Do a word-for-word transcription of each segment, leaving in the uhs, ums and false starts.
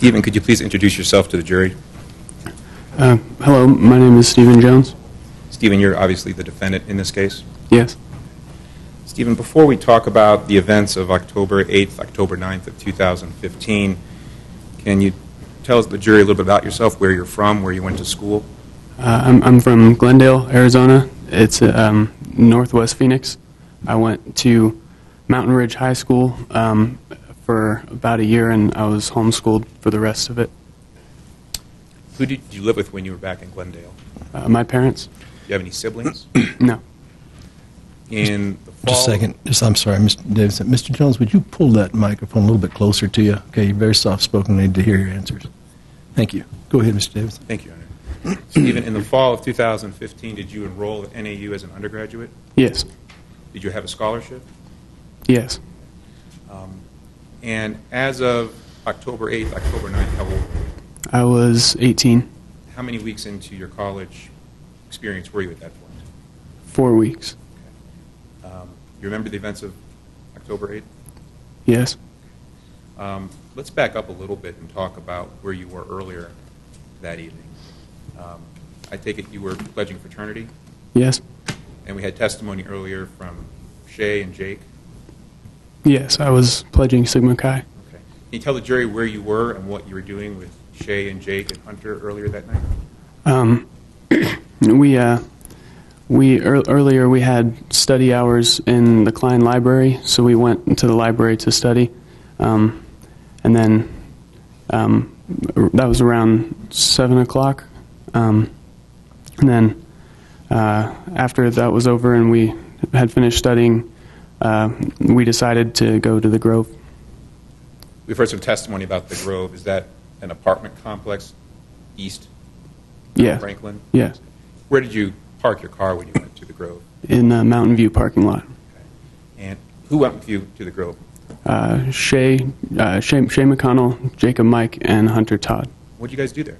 Steven, could you please introduce yourself to the jury? Uh, hello, my name is Steven Jones. Steven, you're obviously the defendant in this case? Yes. Steven, before we talk about the events of October eighth, October ninth of two thousand fifteen, can you tell the jury a little bit about yourself, where you're from, where you went to school? Uh, I'm, I'm from Glendale, Arizona. It's um, northwest Phoenix. I went to Mountain Ridge High School um, for about a year, and I was homeschooled for the rest of it. Who did you live with when you were back in Glendale? Uh, my parents. Do you have any siblings? No. In the fall. Just a second. Just, I'm sorry, Mister Davidson. Mister Jones, would you pull that microphone a little bit closer to you? Okay, you're very soft-spoken. I need to hear your answers. Thank you. Go ahead, Mister Davidson. Thank you, Your Honor. Steven, in the fall of two thousand fifteen, did you enroll at N A U as an undergraduate? Yes. Did you have a scholarship? Yes. Um, and as of October eighth, October ninth, how old were you? I was eighteen. How many weeks into your college experience were you at that point? Four weeks. Okay. Um, you remember the events of October eighth? Yes. Um, let's back up a little bit and talk about where you were earlier that evening. Um, I take it you were pledging fraternity? Yes. And we had testimony earlier from Shay and Jake? Yes, I was pledging Sigma Chi. Okay. Can you tell the jury where you were and what you were doing with Shay and Jake and Hunter earlier that night? Um, we uh, we er earlier we had study hours in the Klein Library, so we went to the library to study, um, and then um, that was around seven o'clock. Um, and then uh, after that was over and we had finished studying, uh, we decided to go to the Grove. We've heard some testimony about the Grove. Is that an apartment complex east of yeah. Franklin? Yes. Yeah. Where did you park your car when you went to the Grove? In the Mountain View parking lot. Okay. And who went with you to the Grove? Uh, Shay, uh, Shay, Shay McConnell, Jacob Mike, and Hunter Todd. What did you guys do there?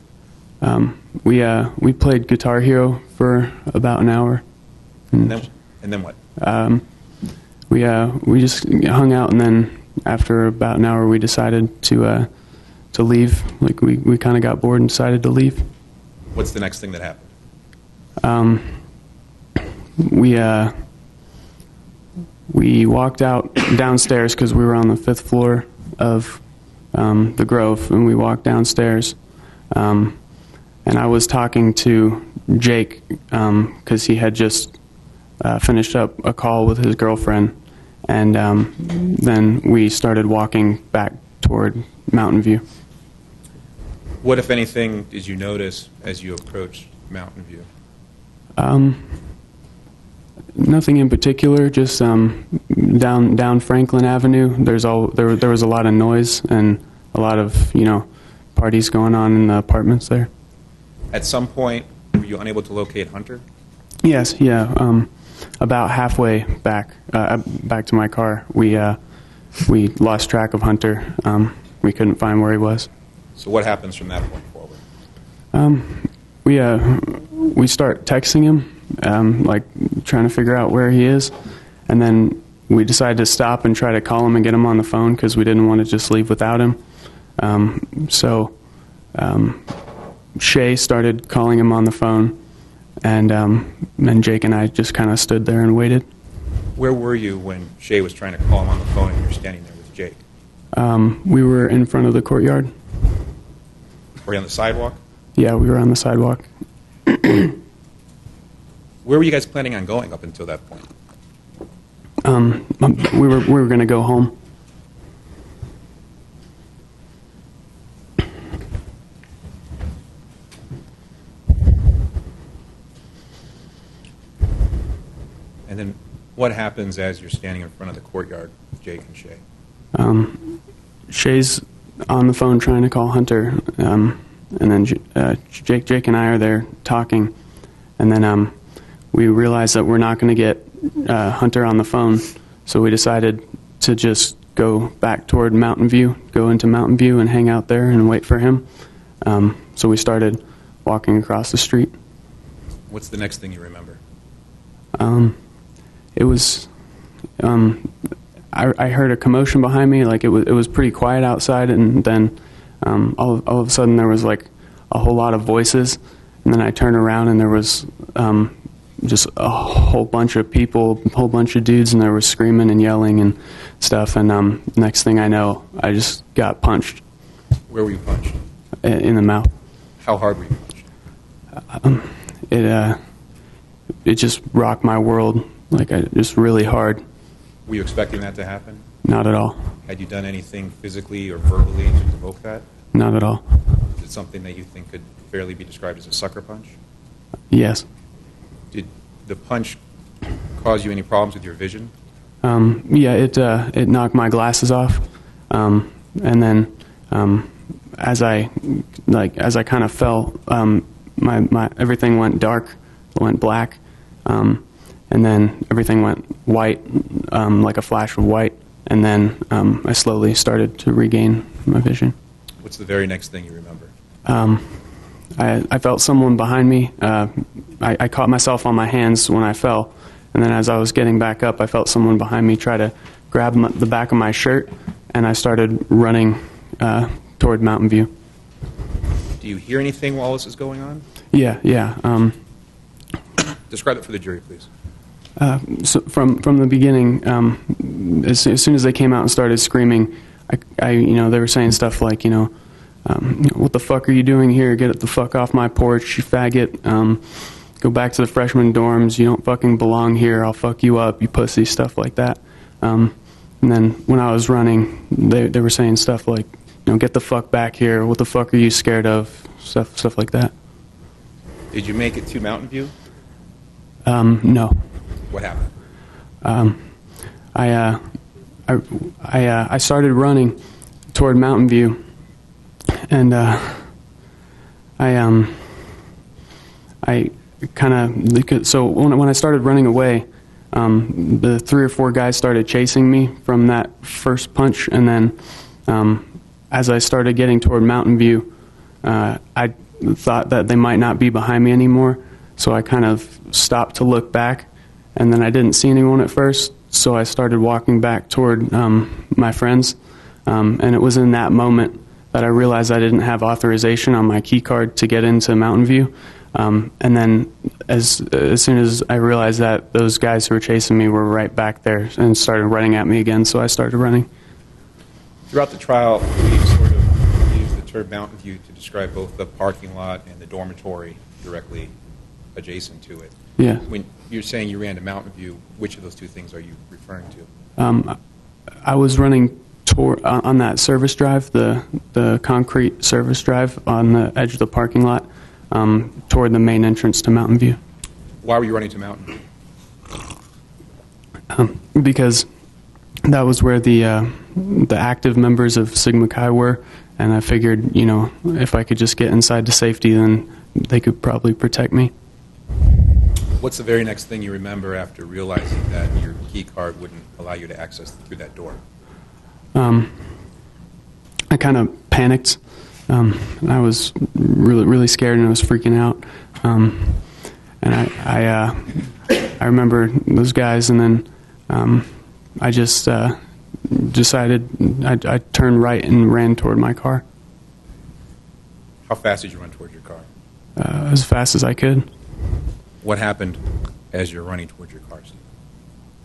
Um, we uh, we played Guitar Hero for about an hour, and, and then and then what? Um, we uh, we just hung out, and then after about an hour, we decided to uh, to leave. Like we, we kind of got bored and decided to leave. What's the next thing that happened? Um, we uh, we walked out downstairs because we were on the fifth floor of um, the Grove, and we walked downstairs. Um, And I was talking to Jake because um, he had just uh, finished up a call with his girlfriend, and um, then we started walking back toward Mountain View. What, if anything, did you notice as you approached Mountain View? Um, nothing in particular. Just um, down down Franklin Avenue. There's all there. There was a lot of noise and a lot of you know parties going on in the apartments there. At some point, were you unable to locate Hunter? Yes, yeah. Um, about halfway back, uh, back to my car, we uh, we lost track of Hunter. Um, we couldn't find where he was. So what happens from that point forward? Um, we uh, we start texting him, um, like trying to figure out where he is, and then we decide to stop and try to call him and get him on the phone because we didn't want to just leave without him. Um, so. Um, Shay started calling him on the phone, and um, and Jake and I just kind of stood there and waited. Where were you when Shay was trying to call him on the phone and you were standing there with Jake? Um, we were in front of the courtyard. Were you on the sidewalk? Yeah, we were on the sidewalk. Where were you guys planning on going up until that point? Um, we were, we were going to go home. And then what happens as you're standing in front of the courtyard with Jake and Shay? Um, Shay's on the phone trying to call Hunter, um, and then uh, Jake, Jake and I are there talking. And then um, we realize that we're not going to get uh, Hunter on the phone, so we decided to just go back toward Mountain View, go into Mountain View and hang out there and wait for him. Um, so we started walking across the street. What's the next thing you remember? Um, It was, um, I, I heard a commotion behind me. Like it was, it was pretty quiet outside, and then um, all, all of a sudden there was like a whole lot of voices, and then I turned around and there was um, just a whole bunch of people, a whole bunch of dudes, and they were screaming and yelling and stuff, and um, next thing I know, I just got punched. Where were you punched? In, in the mouth. How hard were you punched? Um, it, uh, it just rocked my world, like I, just really hard. Were you expecting that to happen? Not at all. Had you done anything physically or verbally to provoke that? Not at all. Is it something that you think could fairly be described as a sucker punch? Yes. Did the punch cause you any problems with your vision? Um, yeah, it, uh, it knocked my glasses off, um, and then um, as I like as I kind of fell, um, my my everything went dark, went black, um, and then everything went white, um, like a flash of white, and then um, I slowly started to regain my vision. What's the very next thing you remember? Um, I, I felt someone behind me. Uh, I, I caught myself on my hands when I fell, and then as I was getting back up, I felt someone behind me try to grab m the back of my shirt, and I started running uh, toward Mountain View. Do you hear anything while this is going on? Yeah, yeah. Um, Describe it for the jury, please. Uh, so from from the beginning, um, as, as soon as they came out and started screaming, I, I you know, they were saying stuff like, you know, Um, what the fuck are you doing here? Get the fuck off my porch, you faggot. Um, go back to the freshman dorms. You don't fucking belong here. I'll fuck you up, you pussy, stuff like that. Um, and then when I was running, they, they were saying stuff like, you know, get the fuck back here. What the fuck are you scared of? Stuff, stuff like that. Did you make it to Mountain View? Um, no. What happened? Um, I, uh, I, I, uh, I started running toward Mountain View. And uh, I, um, I kind of, so when, when I started running away, um, the three or four guys started chasing me from that first punch, and then um, as I started getting toward Mountain View, uh, I thought that they might not be behind me anymore, so I kind of stopped to look back, and then I didn't see anyone at first, so I started walking back toward um, my friends, um, and it was in that moment that I realized I didn't have authorization on my key card to get into Mountain View. Um, and then as, as soon as I realized that, those guys who were chasing me were right back there and started running at me again, so I started running. Throughout the trial, we sort of used the term Mountain View to describe both the parking lot and the dormitory directly adjacent to it. Yeah. When you're saying you ran to Mountain View, which of those two things are you referring to? Um, I was running Toward, uh, on that service drive, the the concrete service drive on the edge of the parking lot, um, toward the main entrance to Mountain View. Why were you running to Mountain View? Um, because that was where the uh, the active members of Sigma Chi were, and I figured, you know, if I could just get inside to safety, then they could probably protect me. What's the very next thing you remember after realizing that your key card wouldn't allow you to access through that door? Um, I kind of panicked. Um, I was really, really scared, and I was freaking out. Um, and I, I, uh, I remember those guys, and then um, I just uh, decided I, I turned right and ran toward my car. How fast did you run toward your car? Uh, as fast as I could. What happened as you're running toward your car?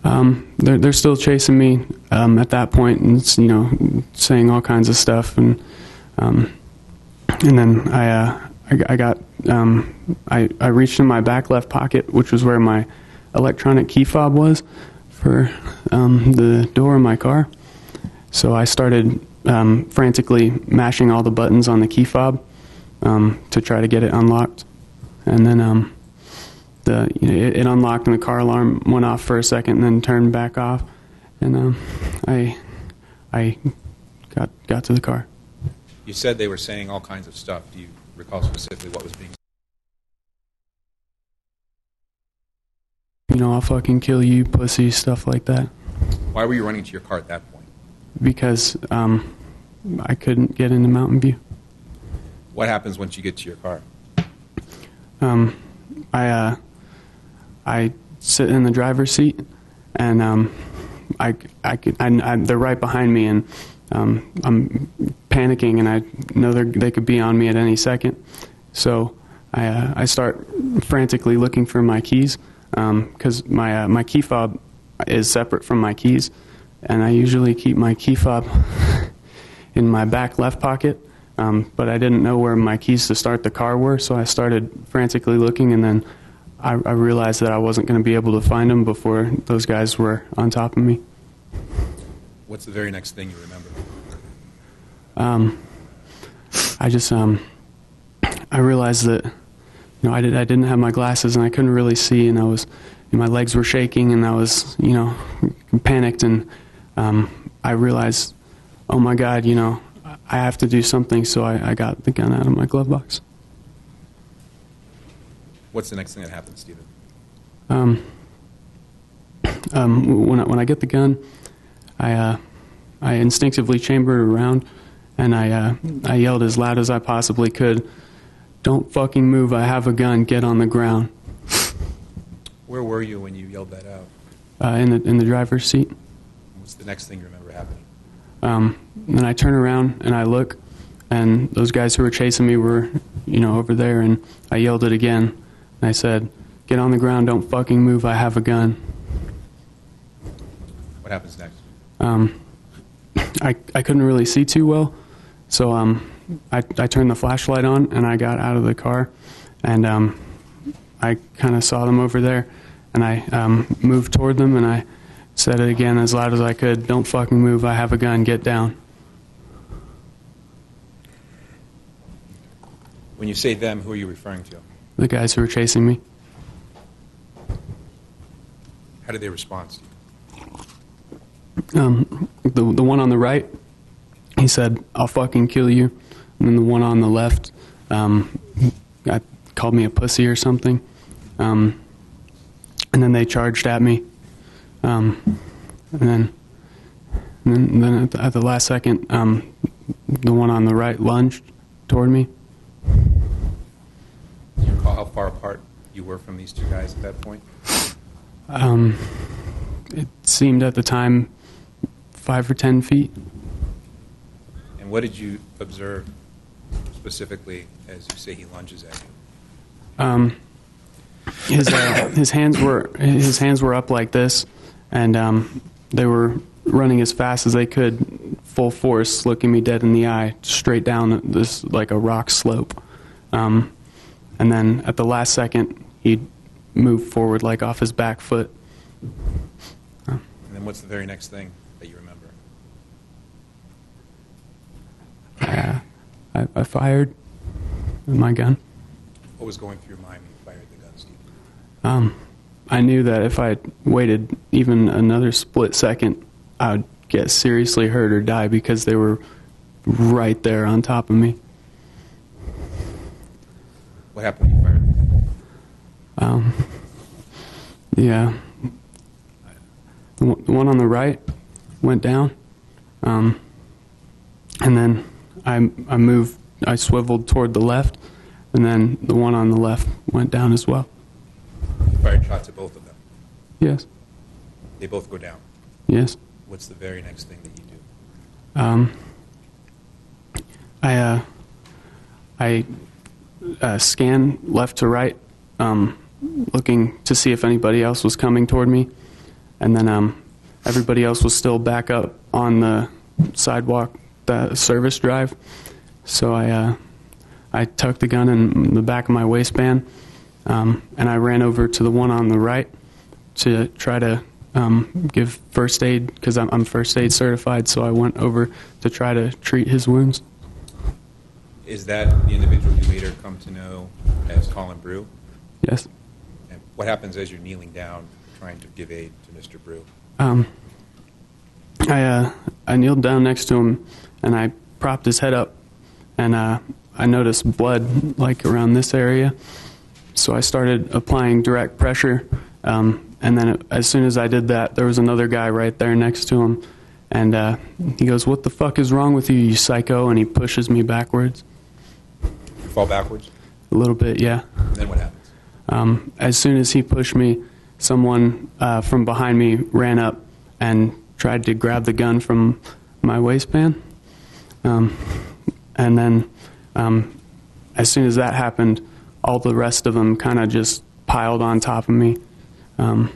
Um, they're, they're still chasing me um, at that point, and it's, you know, saying all kinds of stuff, and um, and then I, uh, I, I got um, I, I reached in my back left pocket, which was where my electronic key fob was for um, the door of my car. So I started um, frantically mashing all the buttons on the key fob um, to try to get it unlocked, and then. Um, The, you know, it, it unlocked, and the car alarm went off for a second, and then turned back off. And um, I, I got got to the car. You said they were saying all kinds of stuff. Do you recall specifically what was being said? You know, I'll fucking kill you, pussy, stuff like that. Why were you running to your car at that point? Because um, I couldn't get into Mountain View. What happens once you get to your car? Um, I. Uh, I sit in the driver's seat, and um, I, I, I, I, they're right behind me, and Um, I'm panicking, and I know they could be on me at any second. So I, uh, I start frantically looking for my keys, because um, my, uh, my key fob is separate from my keys, and I usually keep my key fob in my back left pocket, um, but I didn't know where my keys to start the car were, so I started frantically looking, and then I, I realized that I wasn't going to be able to find them before those guys were on top of me. What's the very next thing you remember? Um, I just, um, I realized that, you know, I, did, I didn't have my glasses and I couldn't really see, and I was, you know, my legs were shaking, and I was, you know, panicked, and um, I realized, oh my God, you know, I have to do something, so I, I got the gun out of my glove box. What's the next thing that happens, Steven? Um, um, when, I, when I get the gun, I, uh, I instinctively chambered around, and I, uh, I yelled as loud as I possibly could, "Don't fucking move, I have a gun, get on the ground." Where were you when you yelled that out? Uh, in, the, in the driver's seat. What's the next thing you remember happening? Um, and I turn around, and I look, and those guys who were chasing me were, you know, over there, and I yelled it again, and I said, "Get on the ground, don't fucking move, I have a gun." What happens next? Um, I, I couldn't really see too well, so um, I, I turned the flashlight on, and I got out of the car, and um, I kind of saw them over there, and I um, moved toward them, and I said it again as loud as I could, "Don't fucking move, I have a gun, get down." When you say them, who are you referring to? The guys who were chasing me. How did they respond to you? Um, the, the one on the right, he said, "I'll fucking kill you." And then the one on the left, um, I, called me a pussy or something. Um, and then they charged at me. Um, and then, and then, and then at, the, at the last second, um, the one on the right lunged toward me. Do you recall how far apart you were from these two guys at that point? Um, it seemed at the time five or ten feet. And what did you observe specifically as you say he lunges at you? Um, his uh, his hands were his hands were up like this, and um, they were running as fast as they could, full force, looking me dead in the eye, straight down this like a rock slope. Um, and then at the last second, he moved forward like off his back foot. And then what's the very next thing that you remember? Uh, I, I fired my gun. What was going through your mind when you fired the gun, Steve? Um, I knew that if I waited even another split second, I would get seriously hurt or die, because they were right there on top of me. What happened when you fired the gun? Um, yeah. The one on the right went down, um, and then I, I moved, I swiveled toward the left, and then the one on the left went down as well. You fired shots at both of them? Yes. They both go down? Yes. What's the very next thing that you do? Um, I, uh, I uh, scan left to right, um, looking to see if anybody else was coming toward me, and then um, everybody else was still back up on the sidewalk, the service drive. So I, uh, I tucked the gun in the back of my waistband, um, and I ran over to the one on the right to try to um, give first aid, because I'm, I'm first aid certified, so I went over to try to treat his wounds. Is that the individual you later come to know as Colin Brew? Yes. And what happens as you're kneeling down trying to give aid to Mister Brew? Um, I, uh, I kneeled down next to him, and I propped his head up, and uh, I noticed blood like around this area, so I started applying direct pressure, um, and then it, as soon as I did that, there was another guy right there next to him, and uh, he goes, "What the fuck is wrong with you, you psycho?" And he pushes me backwards. You fall backwards? A little bit, yeah. And then what happens? Um, as soon as he pushed me, someone uh, from behind me ran up and tried to grab the gun from my waistband. Um, and then um, as soon as that happened, all the rest of them kind of just piled on top of me. Um,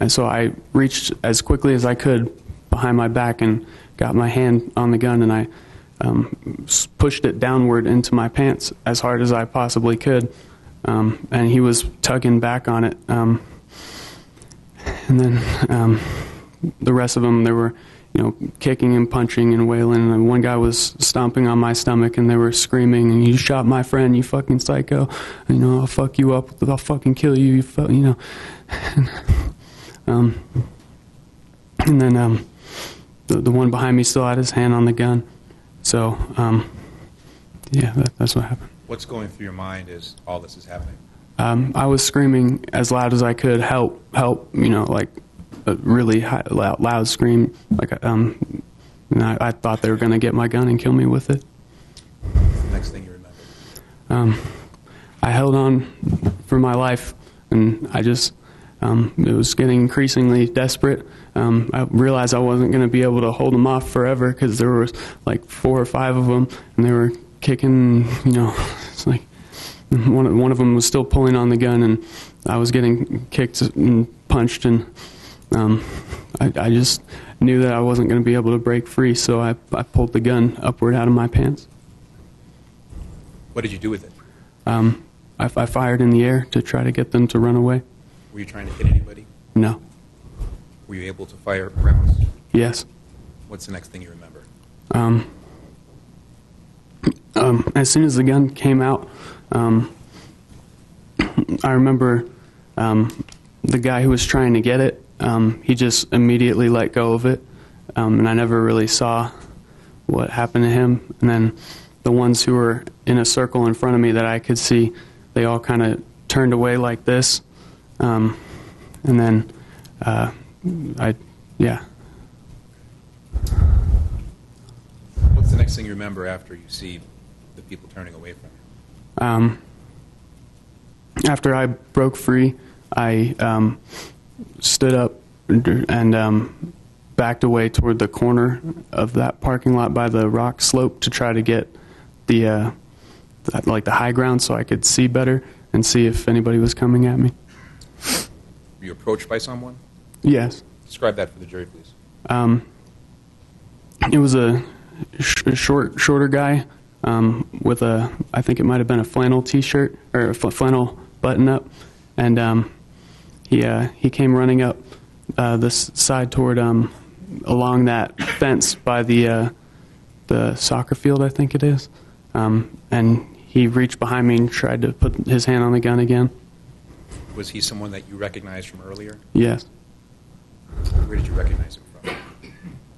and so I reached as quickly as I could behind my back and got my hand on the gun, and I um, pushed it downward into my pants as hard as I possibly could. Um, and he was tugging back on it. Um, and then um, the rest of them, they were, you know, kicking and punching and wailing. And one guy was stomping on my stomach, and they were screaming, and you shot my friend, you fucking psycho. You know, I'll fuck you up. I'll fucking kill you. You, fu you know. And, um, and then um, the, the one behind me still had his hand on the gun. So, um, yeah, that, that's what happened. What's going through your mind as all this is happening? Um, I was screaming as loud as I could, help, help, you know, like a really high, loud, loud scream. Like, um, and I, I thought they were going to get my gun and kill me with it. What's the next thing you remember? Um, I held on for my life, and I just, um, it was getting increasingly desperate. Um, I realized I wasn't going to be able to hold them off forever, because there were like four or five of them, and they were kicking, you know, it's like one of, one of them was still pulling on the gun, and I was getting kicked and punched, and um, I, I just knew that I wasn't going to be able to break free, so I, I pulled the gun upward out of my pants. What did you do with it? Um, I, I fired in the air to try to get them to run away. Were you trying to hit anybody? No. Were you able to fire rounds? Yes. What's the next thing you remember? Um... Um, as soon as the gun came out, um, I remember um, the guy who was trying to get it, um, he just immediately let go of it, um, and I never really saw what happened to him. And then the ones who were in a circle in front of me that I could see, they all kind of turned away like this, um, and then uh, I, yeah. What's the next thing you remember after you see the people turning away from you? Um, after I broke free, I um, stood up and um, backed away toward the corner of that parking lot by the rock slope to try to get the uh, th like the high ground so I could see better and see if anybody was coming at me. Were you approached by someone? Yes. Describe that for the jury, please. Um, it was a sh short, shorter guy. Um, with a, I think it might have been a flannel t-shirt or a flannel button-up, and um, he uh, he came running up uh, this side toward um, along that fence by the uh, the soccer field, I think it is, um, and he reached behind me and tried to put his hand on the gun again. Was he someone that you recognized from earlier? Yes. Where did you recognize him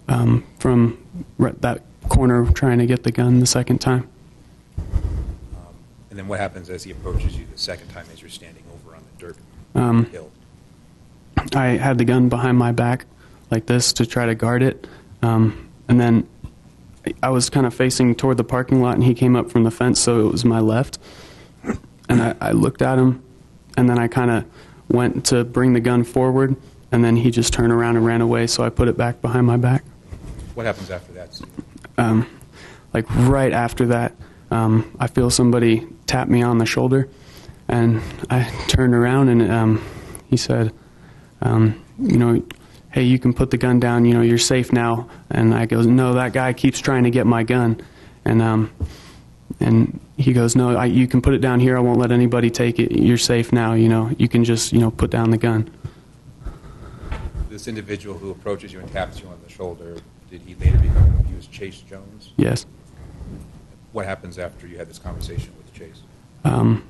from? Um, from that corner trying to get the gun the second time. Um, and then what happens as he approaches you the second time as you're standing over on the dirt um, hill? I had the gun behind my back like this to try to guard it. Um, and then I was kind of facing toward the parking lot, and he came up from the fence, so it was my left. And I, I looked at him, and then I kind of went to bring the gun forward, and then he just turned around and ran away, so I put it back behind my back. What happens after that, Steve? Um, like right after that, um, I feel somebody tap me on the shoulder, and I turned around, and um, he said, um, you know, hey, you can put the gun down, you know, you're safe now. And I goes, no, that guy keeps trying to get my gun. And, um, and he goes, no, I, you can put it down here. I won't let anybody take it. You're safe now. You know, you can just, you know, put down the gun. This individual who approaches you and taps you on the shoulder, did he later become accused Chase Jones? Yes. What happens after you had this conversation with Chase? Um,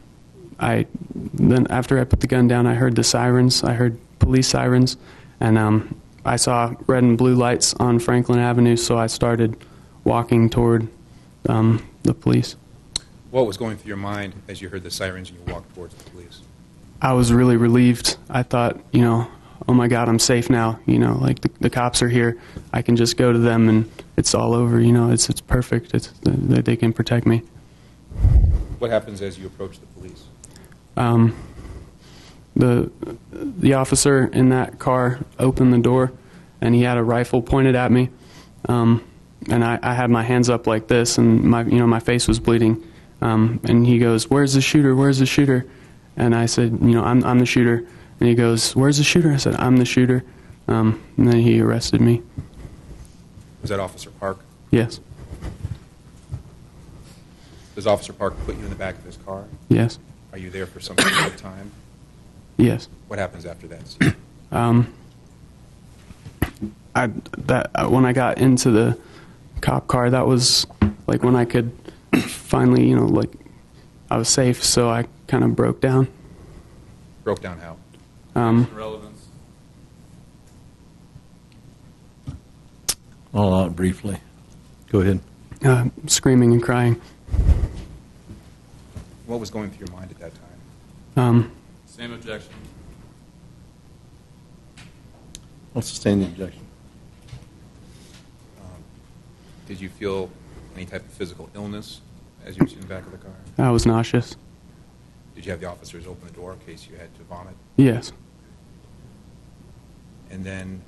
I then after I put the gun down, I heard the sirens. I heard police sirens, and um, I saw red and blue lights on Franklin Avenue, so I started walking toward um, the police. What was going through your mind as you heard the sirens and you walked towards the police? I was really relieved. I thought, you know, oh my God, I'm safe now, you know, like the, the cops are here, I can just go to them and it's all over, you know, it's, it's perfect, it's, they, they can protect me. What happens as you approach the police? Um, the, the officer in that car opened the door, and he had a rifle pointed at me, um, and I, I had my hands up like this, and my you know my face was bleeding. Um, and he goes, "Where's the shooter? Where's the shooter?" And I said, "You know, I'm I'm the shooter." And he goes, "Where's the shooter?" I said, "I'm the shooter." Um, and then he arrested me. Was that Officer Park? Yes. Does Officer Park put you in the back of his car? Yes. Are you there for some period of time? Yes. What happens after that? um, I that when I got into the cop car, that was like when I could finally, you know, like I was safe, so I kind of broke down. Broke down how? Um, relevance. All out briefly. Go ahead. Uh, screaming and crying. What was going through your mind at that time? Um, Same objection. I'll sustain the objection. Um, did you feel any type of physical illness as you were sitting in the back of the car? I was nauseous. Did you have the officers open the door in case you had to vomit? Yes. And then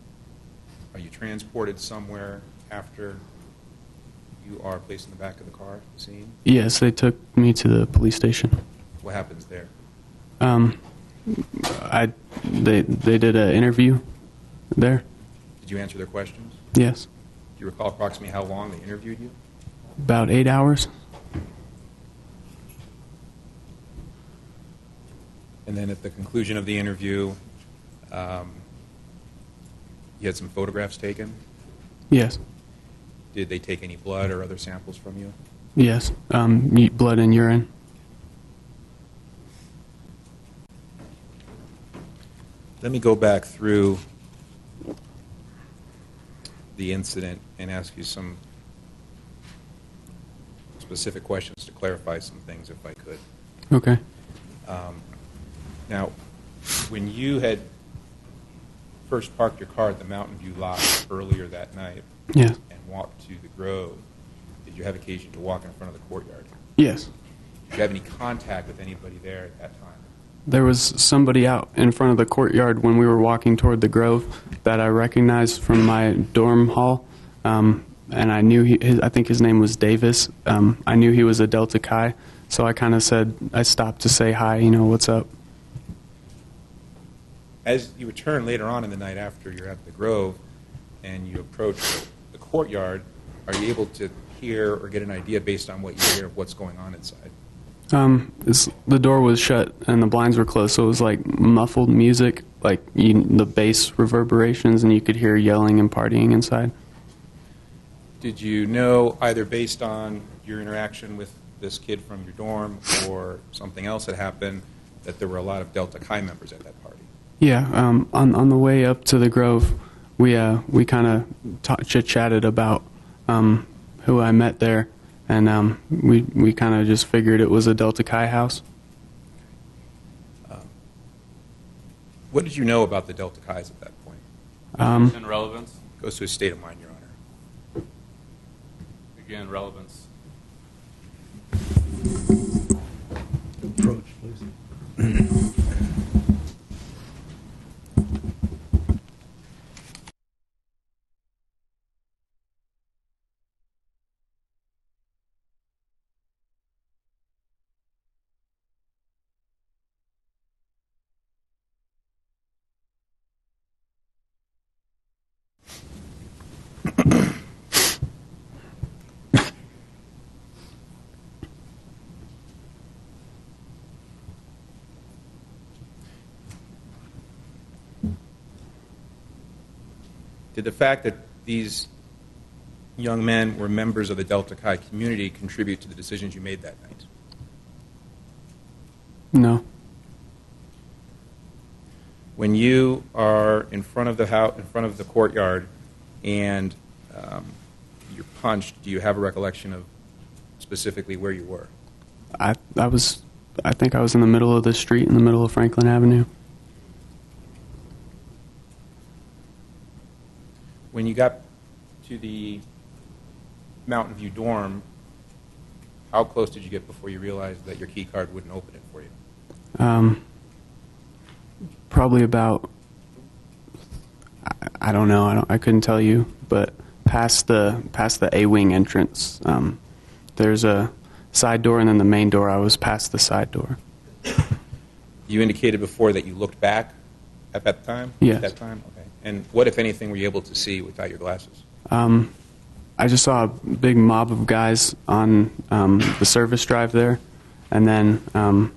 are you transported somewhere after you are placed in the back of the car scene? Yes, they took me to the police station. What happens there? Um, I, they, they did an interview there. Did you answer their questions? Yes. Do you recall approximately how long they interviewed you? About eight hours. And then at the conclusion of the interview, um, you had some photographs taken? Yes. Did they take any blood or other samples from you? Yes, um, blood and urine. Let me go back through the incident and ask you some specific questions to clarify some things, if I could. Okay. Um, now, when you had first parked your car at the Mountain View lot earlier that night, yeah, and walked to the Grove, did you have occasion to walk in front of the courtyard? Yes. Did you have any contact with anybody there at that time? There was somebody out in front of the courtyard when we were walking toward the Grove that I recognized from my dorm hall, um, and I knew he, his, I think his name was Davis. Um, I knew he was a Delta Chi, so I kind of said, I stopped to say hi, you know, what's up. As you return later on in the night after you're at the Grove and you approach the courtyard, are you able to hear or get an idea based on what you hear of what's going on inside? Um, it's, the door was shut and the blinds were closed, so it was like muffled music, like you, the bass reverberations, and you could hear yelling and partying inside. Did you know, either based on your interaction with this kid from your dorm or something else that happened, that there were a lot of Delta Chi members at that party? Yeah, um, on, on the way up to the Grove, we uh, we kind of chit-chatted about um, who I met there, and um, we, we kind of just figured it was a Delta Chi house. Uh, what did you know about the Delta Chi's at that point? Um, In relevance? Goes to a state of mind, Your Honor. Again, relevance. Approach, please. Did the fact that these young men were members of the Delta Chi community contribute to the decisions you made that night? No. When you are in front of the house, in front of the courtyard, and um, you're punched, do you have a recollection of specifically where you were? I I was I think I was in the middle of the street, in the middle of Franklin Avenue. When you got to the Mountain View dorm, how close did you get before you realized that your key card wouldn't open it for you? Um, probably about, I, I don't know, I, don't, I couldn't tell you, but past the past the A-wing entrance. Um, there's a side door and then the main door. I was past the side door. You indicated before that you looked back at that time? Yes. At that time? Okay. And what, if anything, were you able to see without your glasses? Um, I just saw a big mob of guys on um, the service drive there, and then um,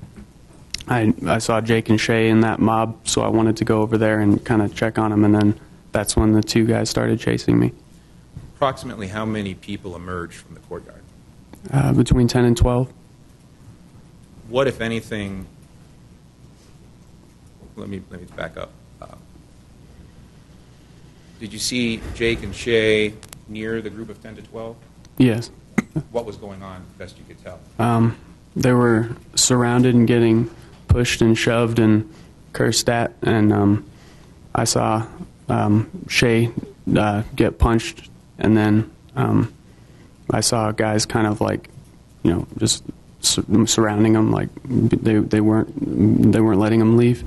I, I saw Jake and Shay in that mob, so I wanted to go over there and kind of check on them, and then that's when the two guys started chasing me. Approximately how many people emerged from the courtyard? Uh, between ten and twelve. What, if anything... Let me, let me back up. Uh, did you see Jake and Shay near the group of ten to twelve? Yes. What was going on, best you could tell? Um, they were surrounded and getting pushed and shoved and cursed at, and um, I saw um, Shay uh, get punched, and then um, I saw guys kind of like, you know, just surrounding them, like they, they, weren't, they weren't letting them leave.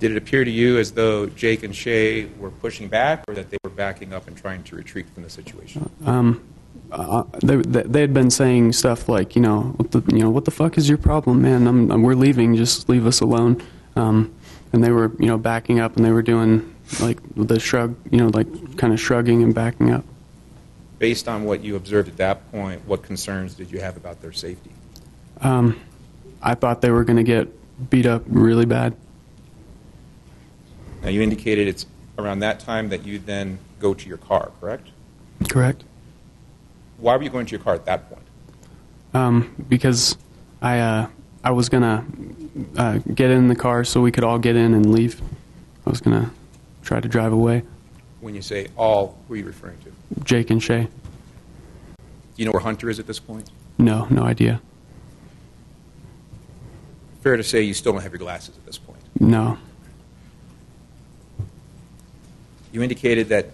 Did it appear to you as though Jake and Shay were pushing back, or that they were backing up and trying to retreat from the situation? Um, uh, they, they had been saying stuff like, you know, what the, you know, what the fuck is your problem, man? I'm, I'm, we're leaving. Just leave us alone. Um, and they were, you know, backing up, and they were doing like the shrug, you know, like kind of shrugging and backing up. Based on what you observed at that point, what concerns did you have about their safety? Um, I thought they were going to get beat up really bad. Now, you indicated it's around that time that you then go to your car, correct? Correct. Why were you going to your car at that point? Um, because I, uh, I was going to uh, get in the car so we could all get in and leave. I was going to try to drive away. When you say all, who are you referring to? Jake and Shay. Do you know where Hunter is at this point? No, no idea. Fair to say you still don't have your glasses at this point? No. You indicated that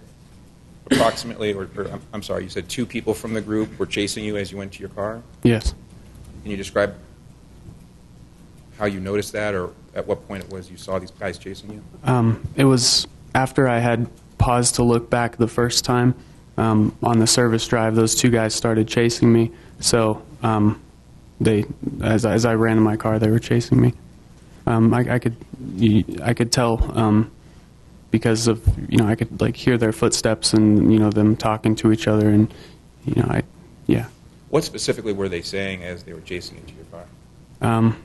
approximately, or, or I'm, I'm sorry, you said two people from the group were chasing you as you went to your car? Yes. Can you describe how you noticed that, or at what point it was you saw these guys chasing you? Um, it was after I had paused to look back the first time um, on the service drive. Those two guys started chasing me. So um, they, as, as I ran in my car, they were chasing me. Um, I, I could, I could tell. Um, because of, you know, I could, like, hear their footsteps and, you know, them talking to each other and, you know, I, yeah. What specifically were they saying as they were chasing into your car? Um,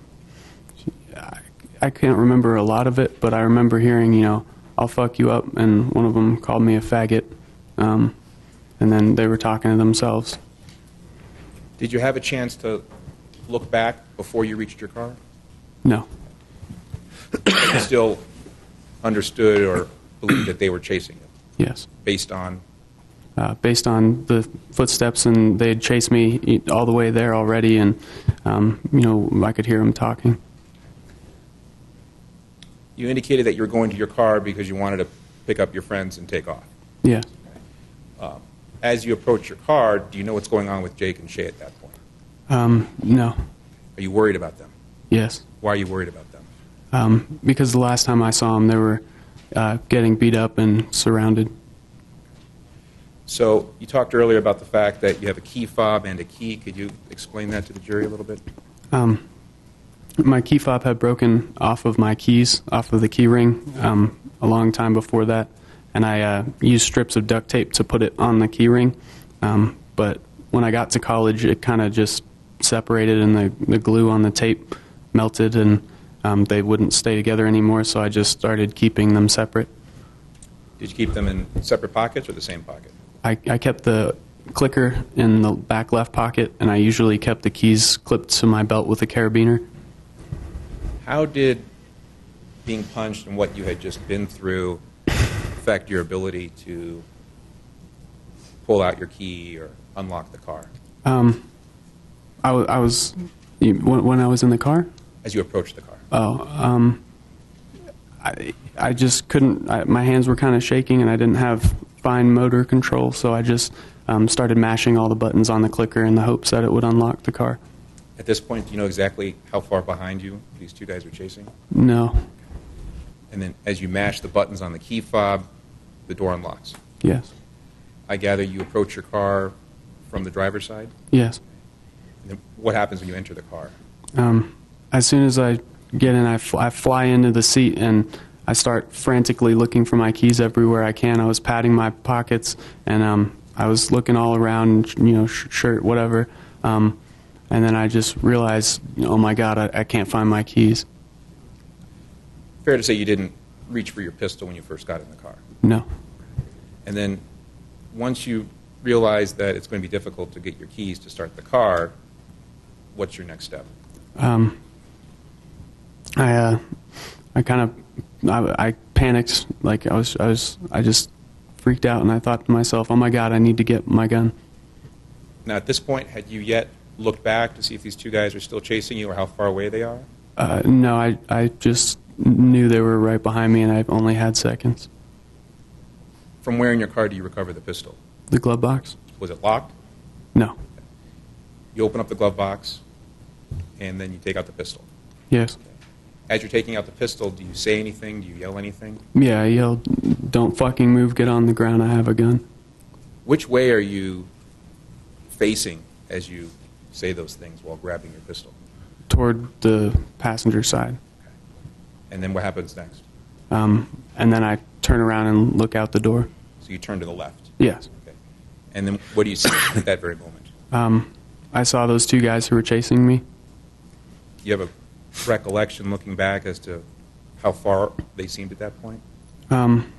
I, I can't remember a lot of it, but I remember hearing, you know, I'll fuck you up, and one of them called me a faggot, um, and then they were talking to themselves. Did you have a chance to look back before you reached your car? No. Still understood or believed that they were chasing him? Yes. Based on? Uh, based on the footsteps, and they had chased me all the way there already, and, um, you know, I could hear them talking. You indicated that you were going to your car because you wanted to pick up your friends and take off? Yeah. Okay. Um, as you approach your car, do you know what's going on with Jake and Shay at that point? Um, no. Are you worried about them? Yes. Why are you worried about them? Um, because the last time I saw them, they were uh, getting beat up and surrounded. So you talked earlier about the fact that you have a key fob and a key. Could you explain that to the jury a little bit? Um, my key fob had broken off of my keys, off of the key ring, um, a long time before that, and I uh, used strips of duct tape to put it on the key ring. Um, but when I got to college, it kind of just separated, and the, the glue on the tape melted, and Um, they wouldn't stay together anymore, so I just started keeping them separate. Did you keep them in separate pockets or the same pocket? I, I kept the clicker in the back left pocket, and I usually kept the keys clipped to my belt with a carabiner. How did being punched and what you had just been through affect your ability to pull out your key or unlock the car? Um, I, I was, when, when I was in the car? As you approached the car. Oh, um, I, I just couldn't, I, my hands were kind of shaking, and I didn't have fine motor control, so I just um, started mashing all the buttons on the clicker in the hopes that it would unlock the car. At this point, do you know exactly how far behind you these two guys were chasing? No. And then as you mash the buttons on the key fob, the door unlocks? Yes. I gather you approach your car from the driver's side? Yes. And then what happens when you enter the car? Um, as soon as I get in, I, fl I fly into the seat, and I start frantically looking for my keys everywhere I can. I was patting my pockets, and um, I was looking all around, you know, sh shirt, whatever. Um, and then I just realized, oh, my God, I, I can't find my keys. Fair to say you didn't reach for your pistol when you first got in the car? No. And then once you realize that it's going to be difficult to get your keys to start the car, what's your next step? Um, I, uh, I kind of, I, I panicked. Like I was, I was, I just freaked out, and I thought to myself, "Oh my God, I need to get my gun." Now, at this point, had you yet looked back to see if these two guys are still chasing you or how far away they are? Uh, no, I, I just knew they were right behind me, and I only had seconds. From where in your car do you recover the pistol? The glove box. Was it locked? No. You open up the glove box, and then you take out the pistol? Yes. As you're taking out the pistol, do you say anything? Do you yell anything? Yeah, I yelled, "Don't fucking move, get on the ground, I have a gun." Which way are you facing as you say those things while grabbing your pistol? Toward the passenger side. Okay. And then what happens next? Um, and then I turn around and look out the door. So you turn to the left? Yes. Okay. And then what do you see at that very moment? Um... I saw those two guys who were chasing me. You have a recollection looking back as to how far they seemed at that point? Um,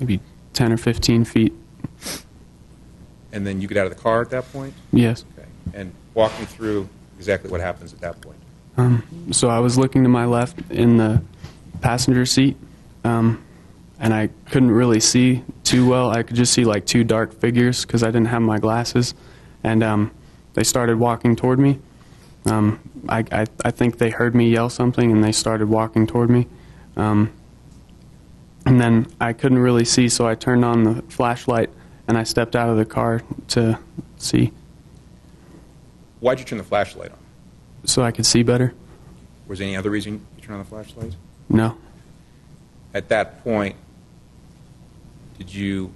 maybe ten or fifteen feet. And then you get out of the car at that point? Yes. Okay. And walk me through exactly what happens at that point. Um, so I was looking to my left in the passenger seat, um, and I couldn't really see too well. I could just see like two dark figures because I didn't have my glasses. And um, they started walking toward me. Um, I, I, I think they heard me yell something, and they started walking toward me. Um, and then I couldn't really see, so I turned on the flashlight, and I stepped out of the car to see. Why'd you turn the flashlight on? So I could see better. Was there any other reason you turned on the flashlight? No. At that point, did you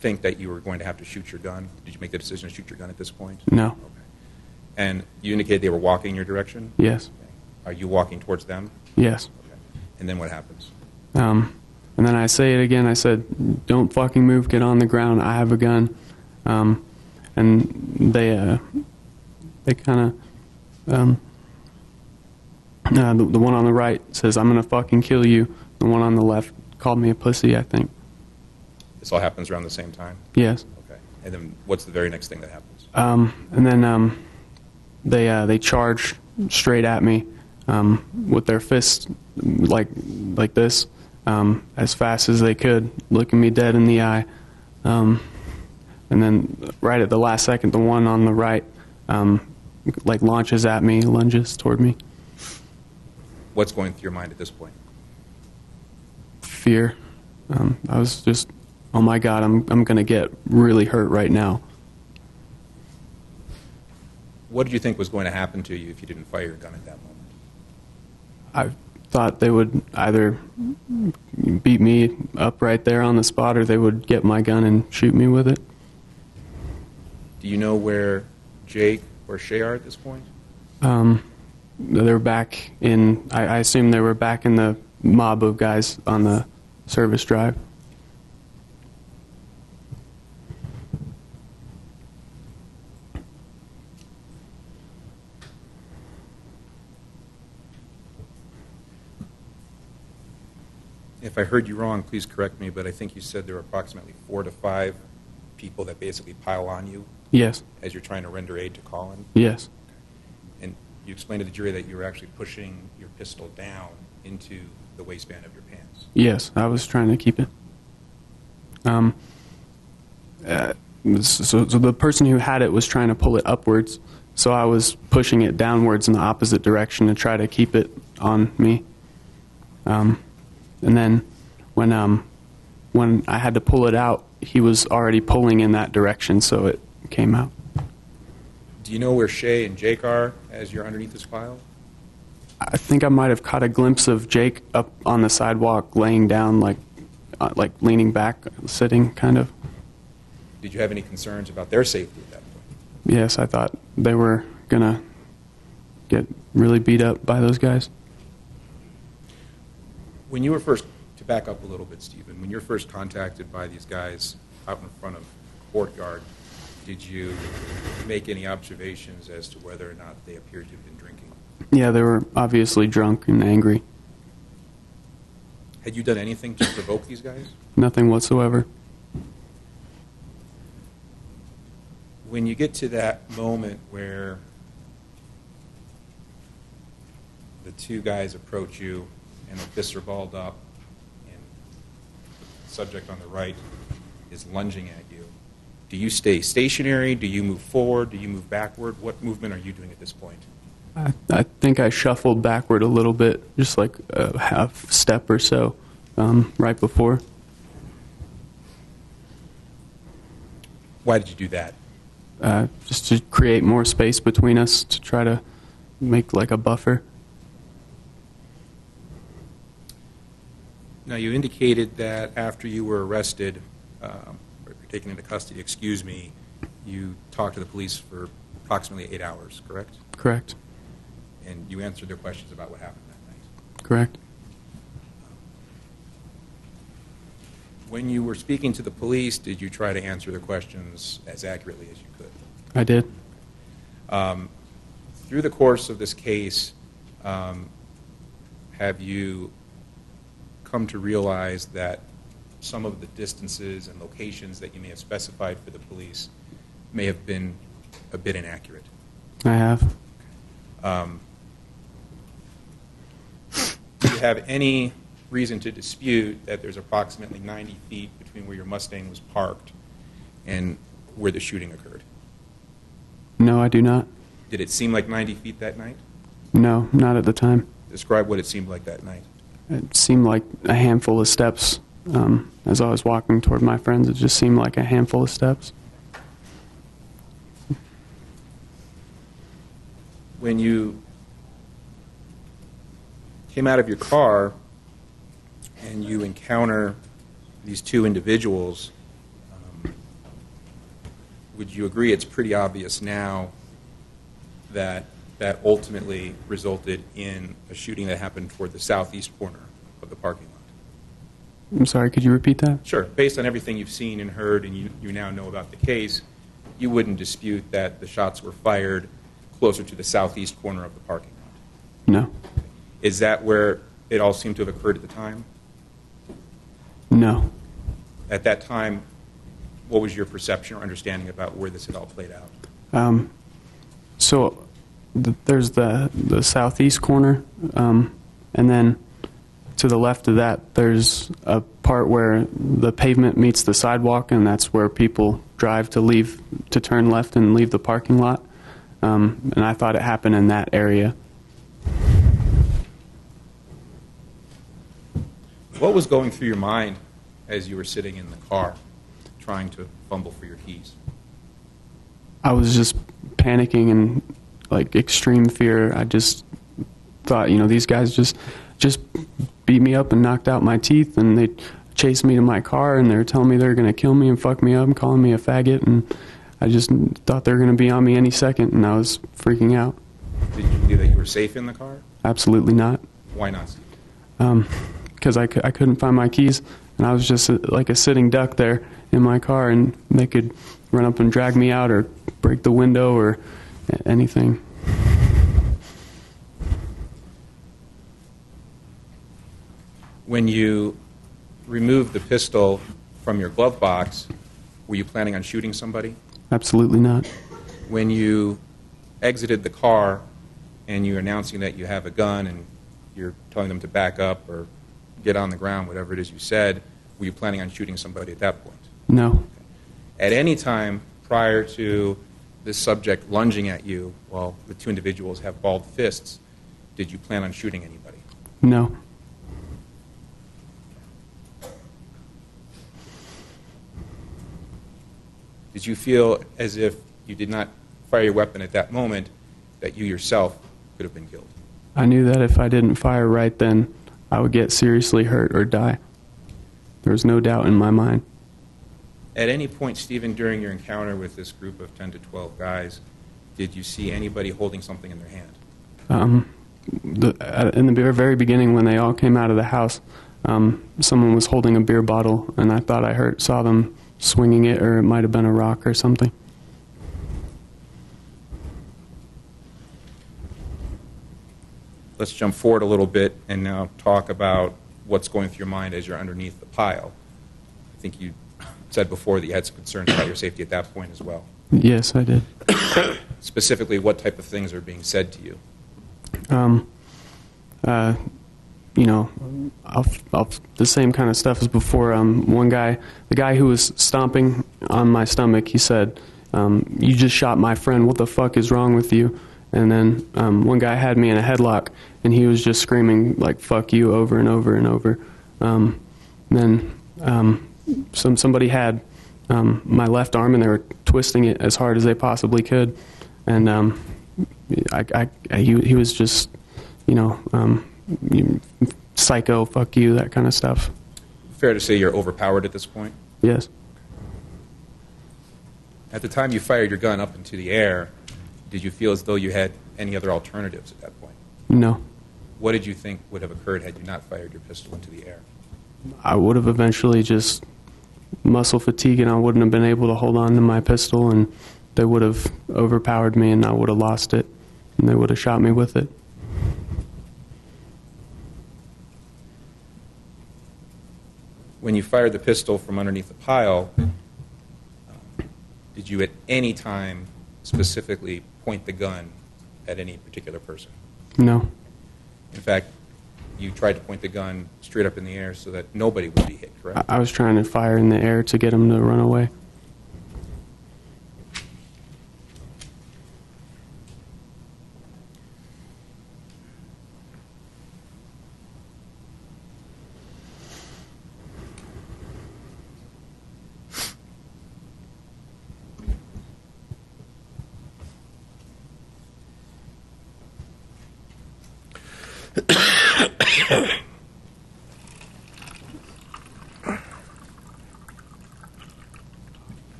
think that you were going to have to shoot your gun? Did you make the decision to shoot your gun at this point? No. Okay. And you indicated they were walking in your direction? Yes. Okay. Are you walking towards them? Yes. Okay. And then what happens? Um, and then I say it again. I said, "Don't fucking move. Get on the ground. I have a gun." Um, and they uh, they kind of, um, uh, the, the one on the right says, "I'm going to fucking kill you." The one on the left called me a pussy, I think. This all happens around the same time? Yes. Okay. And then what's the very next thing that happens? Um, and then um, they uh, they charge straight at me um, with their fists like like this um, as fast as they could, looking me dead in the eye. Um, and then right at the last second, the one on the right um, like launches at me, lunges toward me. What's going through your mind at this point? Fear. Um, I was just, oh my God, I'm, I'm going to get really hurt right now. What did you think was going to happen to you if you didn't fire your gun at that moment? I thought they would either beat me up right there on the spot, or they would get my gun and shoot me with it. Do you know where Jake or Shay are at this point? Um, they're back in, I, I assume they were back in the mob of guys on the service drive. If I heard you wrong, please correct me, but I think you said there were approximately four to five people that basically pile on you? Yes. As you're trying to render aid to Colin? Yes. And you explained to the jury that you were actually pushing your pistol down into the waistband of your pants? Yes, I was trying to keep it. Um, uh, so, so the person who had it was trying to pull it upwards, so I was pushing it downwards in the opposite direction to try to keep it on me. Um, and then when, um, when I had to pull it out, he was already pulling in that direction, so it came out. Do you know where Shay and Jake are as you're underneath this pile? I think I might have caught a glimpse of Jake up on the sidewalk laying down, like uh, like leaning back, sitting, kind of. Did you have any concerns about their safety at that point? Yes, I thought they were going to get really beat up by those guys. When you were first, to back up a little bit, Stephen, when you were first contacted by these guys out in front of court guard, did you make any observations as to whether or not they appeared to have been drinking? Yeah, they were obviously drunk and angry. Had you done anything to provoke these guys? Nothing whatsoever. When you get to that moment where the two guys approach you and the fists are balled up and the subject on the right is lunging at you, do you stay stationary? Do you move forward? Do you move backward? What movement are you doing at this point? I, I think I shuffled backward a little bit, just like a half step or so um, right before. Why did you do that? Uh, just to create more space between us, to try to make like a buffer. Now, you indicated that after you were arrested, um, or taken into custody, excuse me, you talked to the police for approximately eight hours, correct? Correct. And you answered their questions about what happened that night? Correct. When you were speaking to the police, did you try to answer their questions as accurately as you could? I did. Um, through the course of this case, um, have you come to realize that some of the distances and locations that you may have specified for the police may have been a bit inaccurate? I have. Um, do you have any reason to dispute that there's approximately ninety feet between where your Mustang was parked and where the shooting occurred? No, I do not. Did it seem like ninety feet that night? No, not at the time. Describe what it seemed like that night. It seemed like a handful of steps. Um, as I was walking toward my friends, it just seemed like a handful of steps. When you came out of your car and you encounter these two individuals, um, would you agree it's pretty obvious now that that ultimately resulted in a shooting that happened toward the southeast corner of the parking lot? I'm sorry, could you repeat that? Sure. Based on everything you've seen and heard and you, you now know about the case, you wouldn't dispute that the shots were fired closer to the southeast corner of the parking lot? No. Is that where it all seemed to have occurred at the time? No. At that time, what was your perception or understanding about where this had all played out? Um, so th there's the, the southeast corner, um, and then to the left of that, there's a part where the pavement meets the sidewalk, and that's where people drive to leave, to turn left and leave the parking lot. Um, and I thought it happened in that area. What was going through your mind as you were sitting in the car trying to fumble for your keys? I was just panicking and like extreme fear. I just thought, you know, these guys just just beat me up and knocked out my teeth, and they chased me to my car, and they were telling me they were going to kill me and fuck me up and calling me a faggot, and I just thought they were going to be on me any second, and I was freaking out. Did you feel that you were safe in the car? Absolutely not. Why not? Um, because I, I couldn't find my keys, and I was just a, like a sitting duck there in my car, and they could run up and drag me out or break the window or anything. When you removed the pistol from your glove box, were you planning on shooting somebody? Absolutely not. When you exited the car and you're announcing that you have a gun and you're telling them to back up or get on the ground, whatever it is you said, were you planning on shooting somebody at that point? No. Okay. At any time prior to this subject lunging at you while the two individuals have balled fists, did you plan on shooting anybody? No. Did you feel as if you did not fire your weapon at that moment that you yourself could have been killed? I knew that if I didn't fire right then, I would get seriously hurt or die. There was no doubt in my mind. At any point, Steven, during your encounter with this group of ten to twelve guys, did you see anybody holding something in their hand? Um, the, uh, in the very beginning, when they all came out of the house, um, someone was holding a beer bottle, and I thought I heard, saw them swinging it, or it might have been a rock or something. Let's jump forward a little bit and now talk about what's going through your mind as you're underneath the pile. I think you said before that you had some concerns about your safety at that point as well. Yes, I did. Specifically, what type of things are being said to you? Um, uh, you know, I'll, I'll, the same kind of stuff as before. Um, one guy, the guy who was stomping on my stomach, he said, um, you just shot my friend. What the fuck is wrong with you? And then um, one guy had me in a headlock, and he was just screaming, like, fuck you, over and over and over. Um, and then um, some, somebody had um, my left arm, and they were twisting it as hard as they possibly could. And um, I, I, I, he, he was just, you know, um, psycho, fuck you, that kind of stuff. Fair to say you're overpowered at this point? Yes. At the time you fired your gun up into the air, did you feel as though you had any other alternatives at that point? No. What did you think would have occurred had you not fired your pistol into the air? I would have eventually just muscle fatigue, and I wouldn't have been able to hold on to my pistol, and they would have overpowered me, and I would have lost it, and they would have shot me with it. When you fired the pistol from underneath the pile, um, did you at any time specifically point the gun at any particular person? No. In fact, you tried to point the gun straight up in the air so that nobody would be hit, correct? I was trying to fire in the air to get him to run away.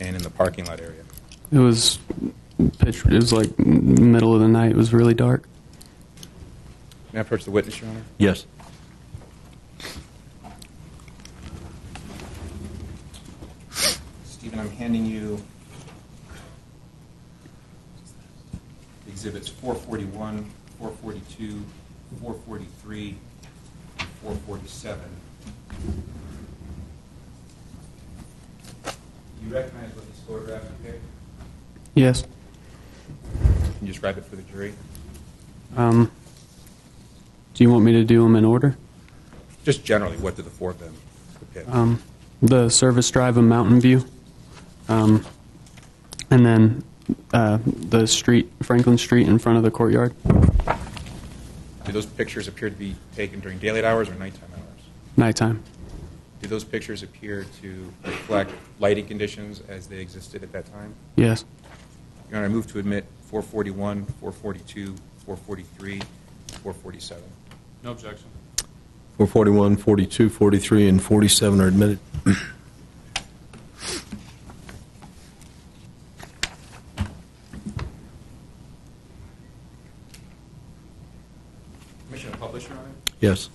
And in the parking lot area? It was pitch, it was like middle of the night. It was really dark. Can I approach the witness, Your Honor? Yes. Steven, I'm handing you exhibits four forty-one, four forty-two, four forty-three, and four forty-seven. Do you recognize what this photograph compared? Yes. Can you describe it for the jury? Um, do you want me to do them in order? Just generally, what do the four of them depict? Um, the service drive of Mountain View, um, and then uh, the street, Franklin Street, in front of the courtyard. Do those pictures appear to be taken during daylight hours or nighttime hours? Nighttime. Do those pictures appear to reflect lighting conditions as they existed at that time? Yes. Your Honor, I move to admit four forty-one, four forty-two, four forty-three, four forty-seven. No objection. four forty-one, forty-two, forty-three, and forty-seven are admitted. Permission to publish, Your Honor? Yes.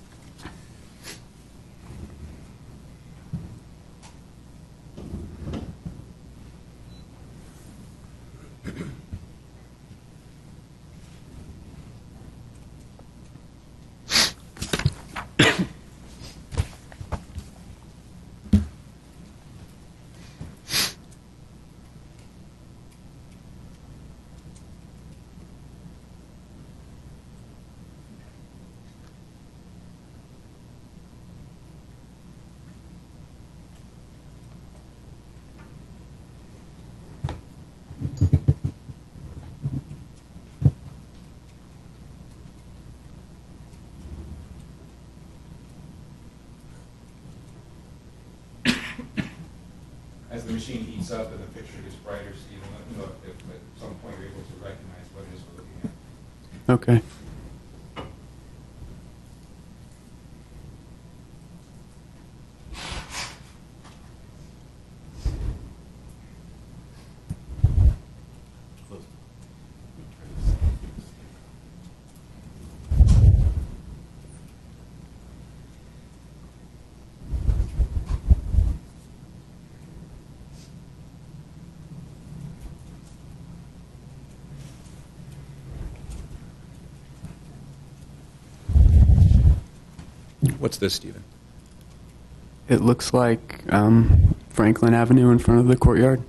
as the machine heats up and the picture gets brighter, so you don't know if, if at some point you're able to recognize what it is we're looking at. Okay. What's this, Steven? It looks like um, Franklin Avenue in front of the courtyard.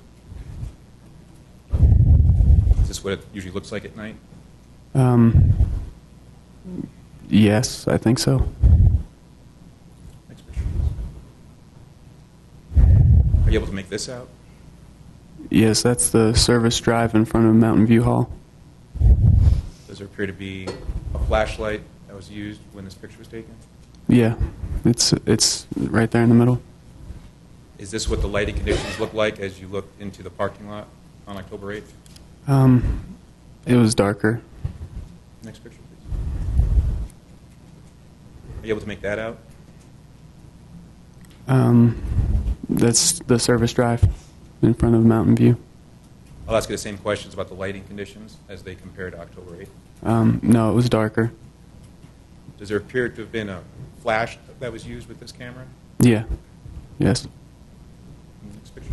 Is this what it usually looks like at night? Um, yes, I think so. Next picture. Are you able to make this out? Yes, that's the service drive in front of Mountain View Hall. Does there appear to be a flashlight that was used when this picture was taken? Yeah, it's it's right there in the middle. Is this what the lighting conditions look like as you looked into the parking lot on October eighth? Um, it was darker. Next picture, please. Are you able to make that out? Um, that's the service drive in front of Mountain View. I'll ask you the same questions about the lighting conditions as they compare to October eighth. Um, no, it was darker. Does there appear to have been a flash that was used with this camera? Yeah. Yes. Next picture.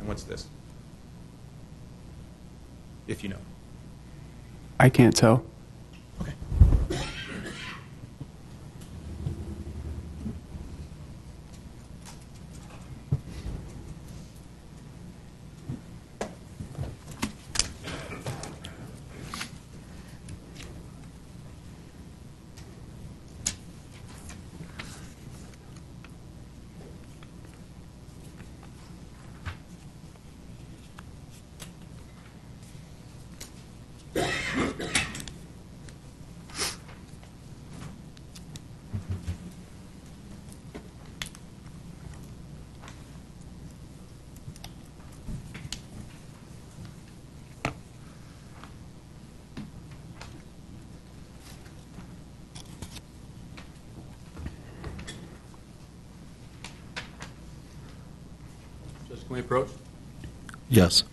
And what's this? If you know. I can't tell. Okay. Can we approach? Yes.